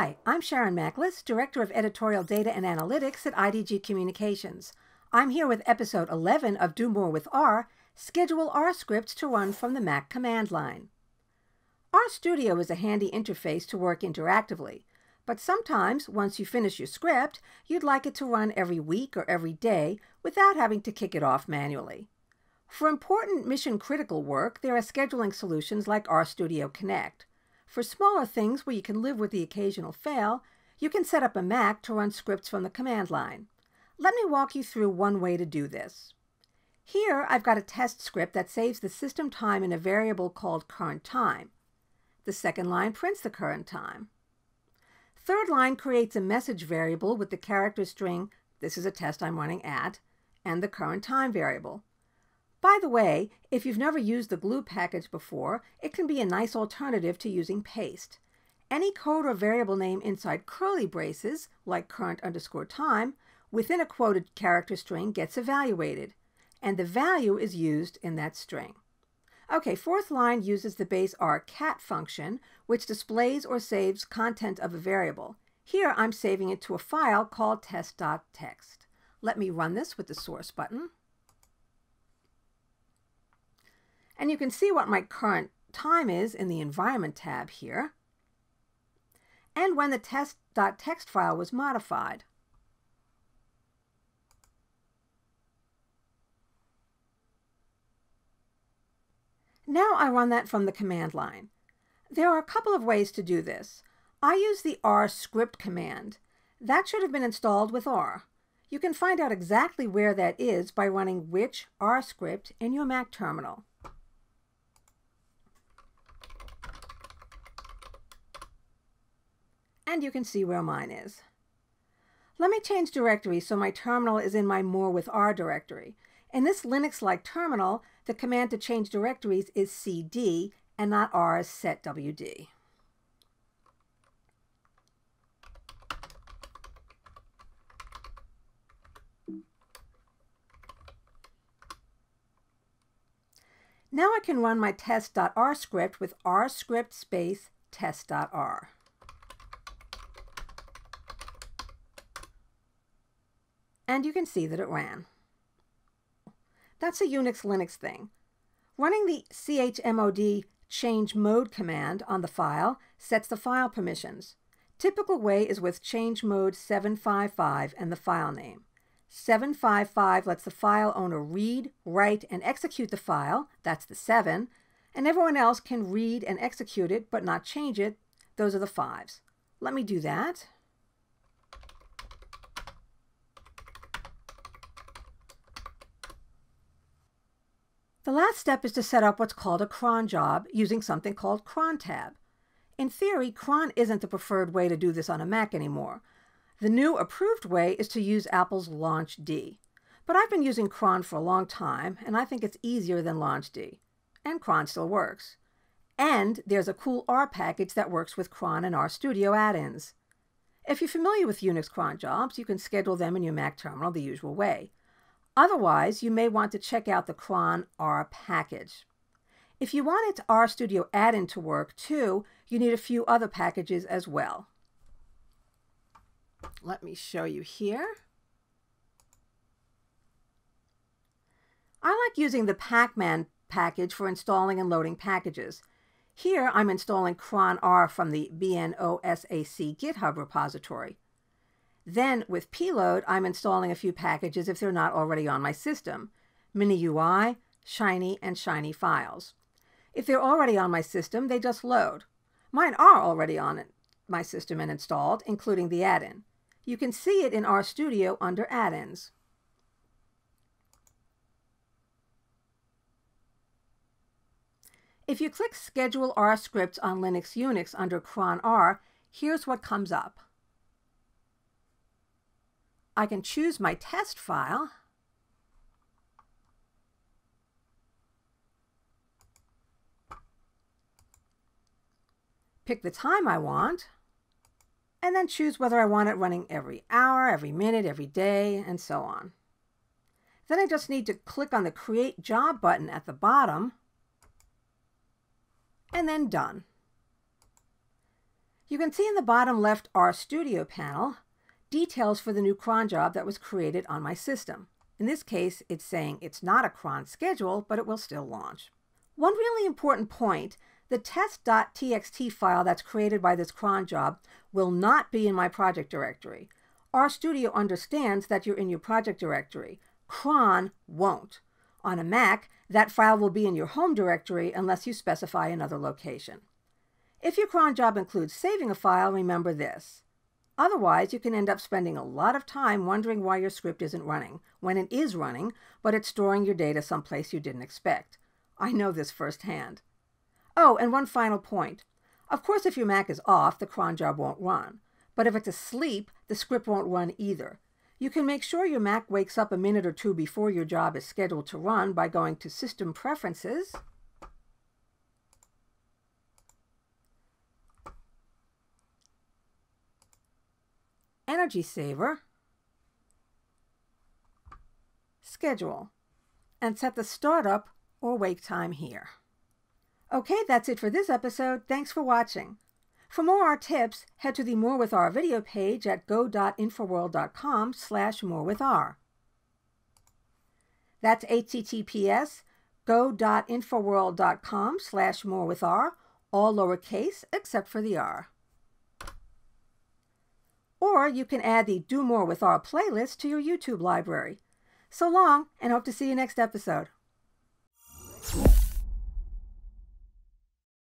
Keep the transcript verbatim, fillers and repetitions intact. Hi, I'm Sharon Machlis, Director of Editorial Data and Analytics at I D G Communications. I'm here with Episode eleven of Do More with R, Schedule R scripts to run from the Mac command line. RStudio is a handy interface to work interactively, but sometimes, once you finish your script, you'd like it to run every week or every day without having to kick it off manually. For important mission-critical work, there are scheduling solutions like RStudio Connect. For smaller things where you can live with the occasional fail, you can set up a Mac to run scripts from the command line. Let me walk you through one way to do this. Here, I've got a test script that saves the system time in a variable called current time. The second line prints the current time. Third line creates a message variable with the character string, this is a test I'm running at, and the current time variable. By the way, if you've never used the glue package before, it can be a nice alternative to using paste. Any code or variable name inside curly braces, like current underscore time, within a quoted character string gets evaluated, and the value is used in that string. Okay, fourth line uses the base R cat function, which displays or saves content of a variable. Here I'm saving it to a file called test.txt. Let me run this with the source button. And you can see what my current time is in the Environment tab here, and when the test.txt file was modified. Now I run that from the command line. There are a couple of ways to do this. I use the rscript command. That should have been installed with R. You can find out exactly where that is by running which rscript in your Mac terminal. And you can see where mine is. Let me change directory so my terminal is in my More with R directory. In this Linux-like terminal, the command to change directories is cd and not R's setwd. Now I can run my test.r script with rscript space test.r. And you can see that it ran. That's a Unix Linux thing. Running the chmod chmod command on the file sets the file permissions. Typical way is with chmod seven five five and the file name. seven five five lets the file owner read, write, and execute the file, that's the seven, and everyone else can read and execute it but not change it, those are the fives. Let me do that. The last step is to set up what's called a cron job using something called crontab. In theory, cron isn't the preferred way to do this on a Mac anymore. The new approved way is to use Apple's LaunchD. But I've been using cron for a long time, and I think it's easier than LaunchD. And cron still works. And there's a cool R package that works with cron and RStudio add-ins. If you're familiar with Unix cron jobs, you can schedule them in your Mac terminal the usual way. Otherwise, you may want to check out the cronR package. If you want its RStudio add-in to work too, you need a few other packages as well. Let me show you here. I like using the pacman package for installing and loading packages. Here, I'm installing cronR from the B N O S A C GitHub repository. Then, with pload, I'm installing a few packages if they're not already on my system. miniUI, Shiny, and Shiny files. If they're already on my system, they just load. Mine are already on it, my system and installed, including the add-in. You can see it in RStudio under add-ins. If you click Schedule R scripts on Linux Unix under cronR, here's what comes up. I can choose my test file, pick the time I want, and then choose whether I want it running every hour, every minute, every day, and so on. Then I just need to click on the Create Job button at the bottom, and then Done. You can see in the bottom left RStudio panel details for the new cron job that was created on my system. In this case, it's saying it's not a cron schedule, but it will still launch. One really important point, the test.txt file that's created by this cron job will not be in my project directory. RStudio understands that you're in your project directory. Cron won't. On a Mac, that file will be in your home directory unless you specify another location. If your cron job includes saving a file, remember this. Otherwise, you can end up spending a lot of time wondering why your script isn't running, when it is running, but it's storing your data someplace you didn't expect. I know this firsthand. Oh, and one final point. Of course, if your Mac is off, the cron job won't run. But if it's asleep, the script won't run either. You can make sure your Mac wakes up a minute or two before your job is scheduled to run by going to System Preferences, Energy Saver, Schedule, and set the startup or wake time here. Okay, that's it for this episode. Thanks for watching. For more R tips, head to the More with R video page at go.infoworld.com slash more with R. That's H T T P S go.infoworld.com slash more with R, all lowercase except for the R. Or you can add the Do More with R playlist to your YouTube library. So long, and hope to see you next episode.